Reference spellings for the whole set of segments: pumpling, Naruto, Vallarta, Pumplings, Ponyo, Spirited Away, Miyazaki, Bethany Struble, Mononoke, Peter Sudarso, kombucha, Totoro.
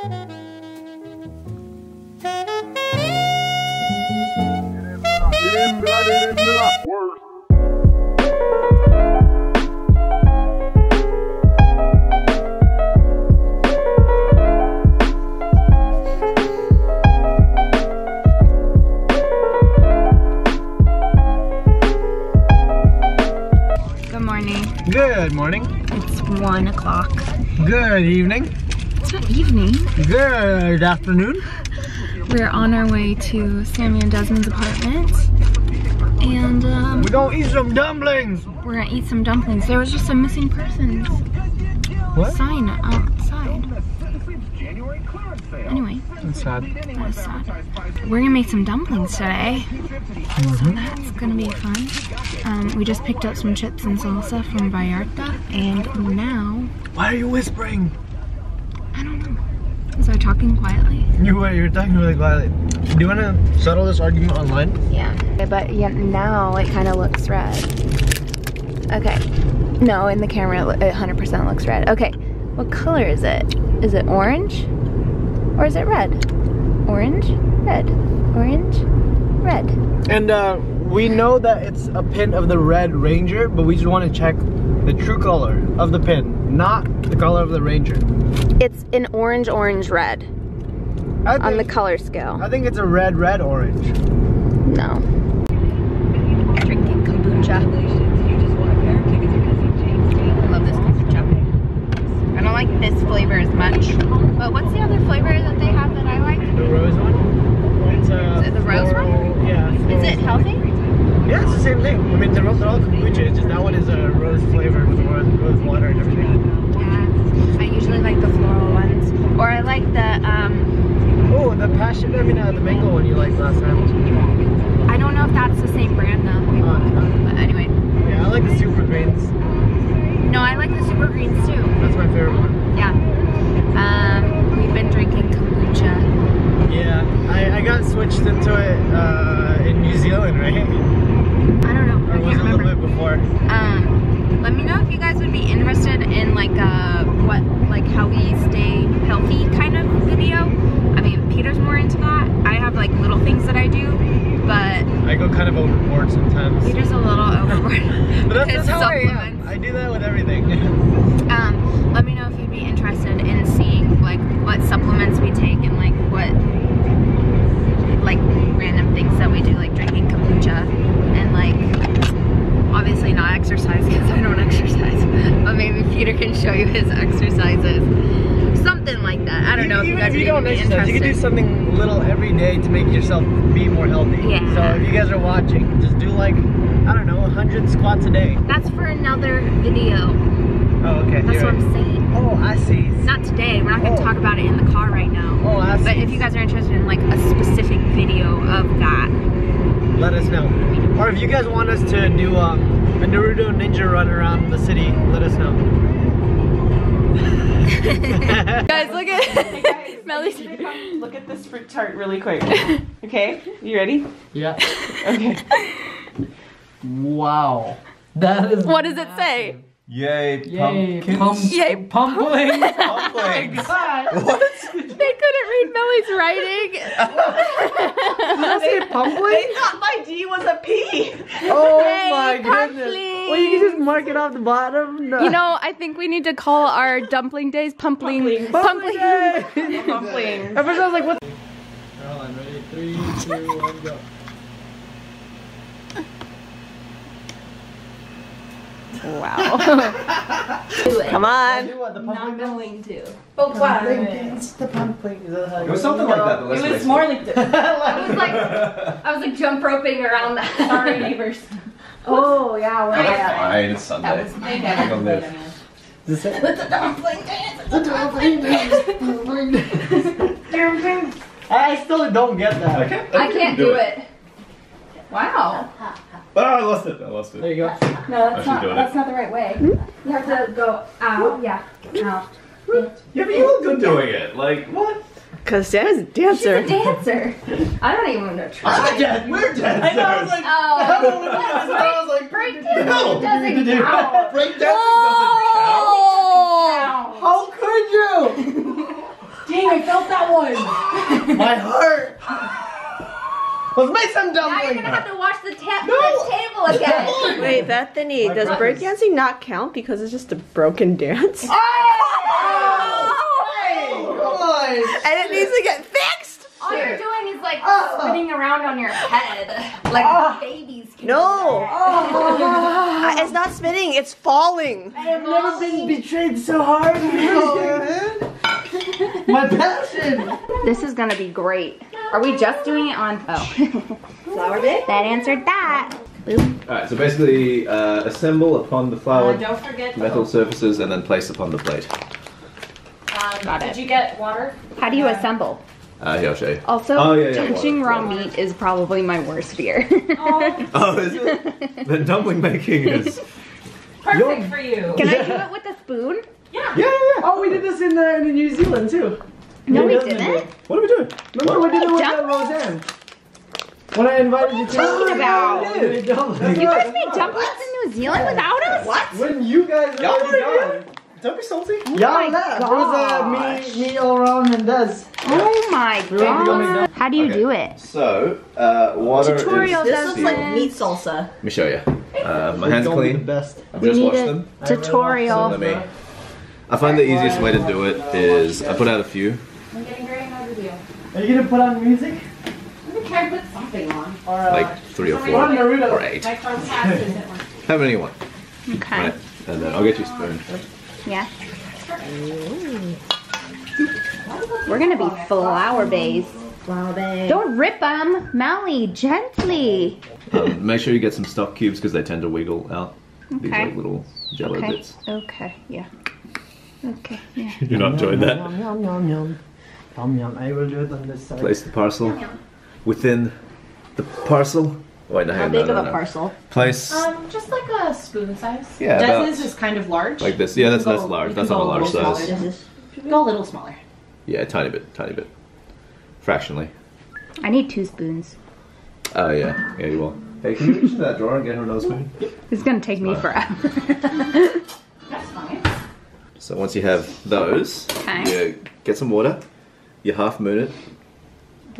Good morning. Good morning. It's 1 o'clock. Good evening. It's not evening. Good afternoon. We're on our way to Sammy and Desmond's apartment. And we're gonna eat some dumplings. We're gonna eat some dumplings. There was just a missing persons sign outside. Anyway, that's sad. That was sad. We're gonna make some dumplings today. So that's gonna be fun. We just picked up some chips and salsa from Vallarta, and now. Why are you whispering? I don't know. Was I talking quietly? You were. You were talking really quietly. Do you want to settle this argument online? Yeah. Okay, but yeah, now it kind of looks red. Okay. No, in the camera, it 100% looks red. Okay. What color is it? Is it orange? Or is it red? Orange, red, orange, red. And we know that it's a pin of the Red Ranger, but we just want to check the true color of the pin, not the color of the Ranger. It's an orange, orange, red on the color scale. I think it's a red, red, orange. No. Drinking kombucha. I love this kombucha. I don't like this flavor as much. But what's the other flavor that they have that I like? The rose one. It's is it the rose one? Yeah. Is it healthy? Yeah, it's the same thing. I mean, they're all kombucha, it's just that one is a rose flavor with rose water and everything. Yeah, I usually like the floral ones. Or I like the, oh, the passion, I mean, the mango one you liked last time. I don't know if that's the same brand, though. But anyway. Yeah, I like the super greens. No, I like the super greens, too. That's my favorite one. Yeah. We've been drinking kombucha. Yeah, I got switched into it, in New Zealand, right? I don't know. Or I can't remember. A little bit before. Let me know if you guys would be interested in like a how we stay healthy kind of video. I mean, Peter's more into that. I have like little things that I do, but I go kind of overboard sometimes. Peter's a little overboard. But that's how I am. I do that with everything. Let me know if you'd be interested in seeing like what supplements we take and like what random things that we do, like drinking kombucha and obviously not exercise because I don't exercise, but maybe Peter can show you his exercises, something like that. I don't know if you guys are interested. You can do something little every day to make yourself be more healthy. Yeah. So if you guys are watching, just do like, I don't know, 100 squats a day. That's for another video. Oh, okay. That's what I'm saying. Oh, I see. Not today. We're not going to talk about it in the car right now. Oh, I see. But if you guys are interested in like a specific video of that, let us know. Or if you guys want us to do a Naruto ninja run around the city, let us know. Guys, look at hey guys, Melly's. Look at this fruit chart really quick. Okay, you ready? Yeah. Okay. Wow. That is. What does it say? Yay, pumpkins. Yay, pumplings. Pumplings. Oh my god. What? They couldn't read Melly's writing. Did they say pumpling? They thought my D was a P. Oh my goodness. Well, you can just mark it off the bottom. No. You know, I think we need to call our dumpling days pumpling. Pumpling. Pumpling. At first I was like, what? Caroline, ready? 3, 2, 1, go. Wow. Come on. Not going to. But what? The pumpkin. It was something like that. It was more like this. I was like jump roping around that. Sorry, neighbors. Oh, yeah. Well, fine. It's Sunday. That was With the dumpling dance. The dumpling dance. I still don't get that. I can't do it. Wow. Oh, I lost it. I lost it. There you go. No, that's not the right way. You have to go out. Yeah. Out. Yeah, but you look good doing it. Like, what? Because Dad's a dancer. She's a dancer. I don't even want to try. We're dancers. I know. I was like, I was like, break dancing doesn't count. Break dancing doesn't count. How could you? Dang, I fell My heart Let's make some dumplings. Now you're gonna have to wash the table again. Wait, Bethany, does breakdancing not count because it's just a broken dance? Oh! Oh! Hey, come on! And it needs to get fixed. All you're doing is like spinning around on your head, like babies. Can no, it's not spinning. It's falling. I have never been betrayed so hard. My passion. This is gonna be great. Are we just doing it on? Oh. Flower bit? That answered that. Alright, so basically assemble upon the flour don't forget metal surfaces and then place upon the plate. Got it. Did you get water? How do you assemble? Here, I'll show you. Also, touching raw meat is probably my worst fear. Oh, is it? The dumpling making is... Perfect for you. Can I do it with a spoon? Yeah. Yeah. Oh, we did this in New Zealand too. No, we didn't. What are we doing? Remember, we did it with Roseanne. When I invited you to You guys made dumplings in New Zealand without us? What? When you guys were gone. Don't be salty. Y'all left. It was me all around and this. Oh my god. How do you do it? So, water tutorial is... This looks like meat salsa. Let me show you. My hands are clean. I've just washed them. Tutorial. I find the easiest way to do it is... I put out a few. I'm getting very hungry with you. Are you gonna put on music? I'm gonna try to put something on. Like 3 or 4 or 8. How many you want? Okay. Right. And then I'll get you a spoon. Yeah. We're gonna be flour based. Flour based. Don't rip them, Molly. Gently. Make sure you get some stock cubes because they tend to wiggle out. Okay. These like little jello bits. Okay. Yeah. Okay. Yeah. You're not enjoying that. Yum, yum, yum. I will do it on this side. Place the parcel within the parcel. Wait, no, How big of a parcel? Place. Just like a spoon size. Yeah. This is kind of large. Like this. Yeah, that's large. That's not a large size. Go a little smaller. Yeah, tiny bit. Fractionally. I need 2 spoons. Oh yeah, yeah you will. Hey, can you reach into that drawer and get her another spoon? It's gonna take me forever. That's fine. So once you have those, you get some water. You half moon it.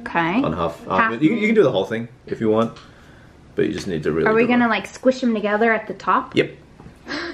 Okay. On half moon. You can do the whole thing if you want, but you just need to really. Are we gonna like squish them together at the top? Yep.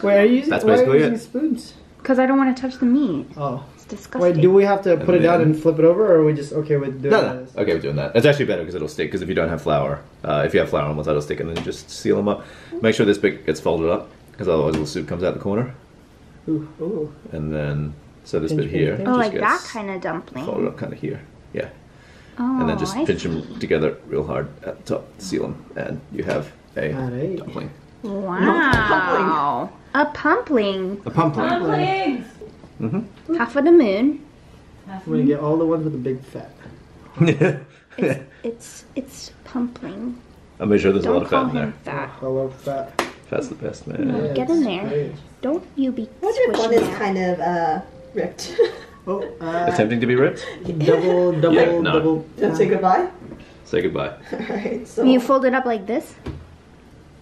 Where are you? That's basically it. Using spoons? Because I don't want to touch the meat. Oh, it's disgusting. Wait, do we have to put it down and flip it over, or are we just okay with doing that? Okay with doing that. It's actually better because it'll stick. Because if you don't have flour, if you have flour on one side, it'll stick, and then just seal them up. Make sure this bit gets folded up, because otherwise the soup comes out the corner. Ooh. Ooh. And then. So this bit here. Oh, like that kind of dumpling. Fold it up kind of here. Yeah. Oh, and then just pinch them together real hard at the top, seal them, and you have a dumpling. Wow. A pumpling. A pumpling. Dumplings. Mm-hmm. Half of the moon. We're going to get all the ones with the big fat. it's pumpling. I'm sure there's a lot of fat in there. I love fat. Fat's the best, man. Yeah, get in there. Great. Don't you be squishing one is kind of, ripped. Attempting to be ripped? double. Don't say goodbye? Say goodbye. Alright, so... You fold it up like this?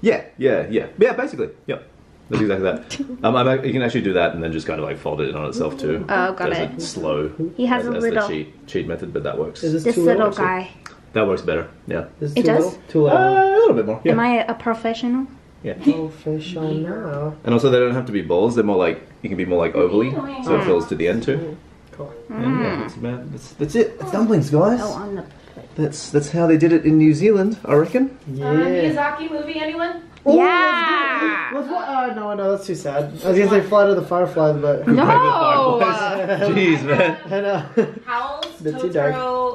Yeah, basically. Yep. That's exactly that. You can actually do that and then just kind of like fold it in on itself too. Oh, got it. Like slow. He has a little... cheat method, but that works. Is this little guy. That works better, yeah. It does? Too low. A little bit more, yeah. Am I a professional? Yeah. Professional. And also they don't have to be balls, they're more like... You can be more like ovally, so it fills to the end too. Cool. And yeah, that's it. It's dumplings, guys. Oh, on the plate. That's how they did it in New Zealand, I reckon. Yeah. Miyazaki movie, anyone? Ooh, yeah. No, that's too sad. I was gonna say Flight of the Fireflies, but no. Jeez, man. I know. Howl's, Totoro,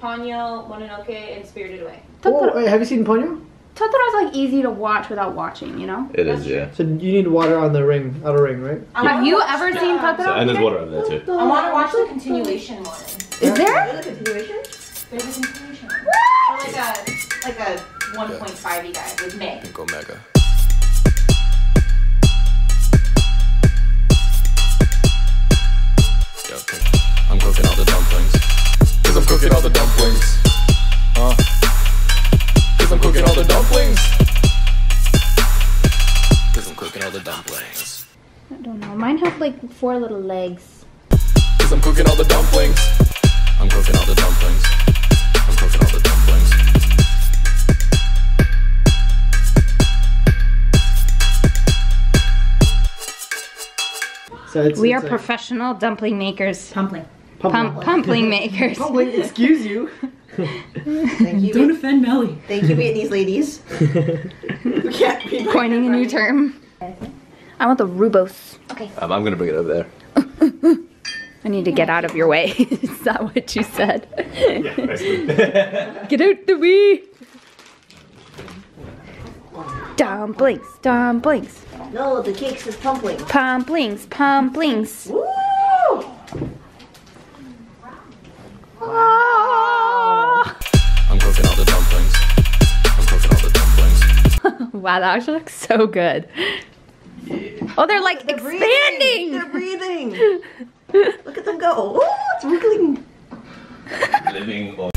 Ponyo, Mononoke, and Spirited Away. Oh, wait, have you seen Ponyo? Totoro's like easy to watch without watching, you know? It is, yeah. So you need water on the ring, outer ring, right? Yeah. Have you ever seen Totoro? So, and there's water over there too. I want to watch the continuation one. Is there? Is there a continuation? There's a continuation one. What? Or like a 1.5y guy with Meg. Think Omega. Yeah, okay. I'm cooking all the dumplings. Cause I'm cooking all the dumplings. I'm cooking all the dumplings. Cause I'm cooking all the dumplings. I don't know. Mine have like 4 little legs. Cause I'm cooking all the dumplings. I'm cooking all the dumplings. I'm cooking all the dumplings. So we are professional dumpling makers. Pumpling makers. Pumpling, excuse you. Thank you. Don't offend Melly. Thank you, Vietnamese ladies. Coining a new term. I want the rubos. Okay. I'm gonna bring it over there. I need to get out of your way. Is that what you said? Yeah, basically. Get out the way. Dumplings, dumplings. No, the cake says pumplings. Pumplings, pumplings. Woo! Oh. I'm cooking all the dumplings. I'm cooking all the dumplings. Wow, that actually looks so good. Yeah. Oh, they're like expanding. They're breathing. Look at them go. Oh, it's wiggling. Living or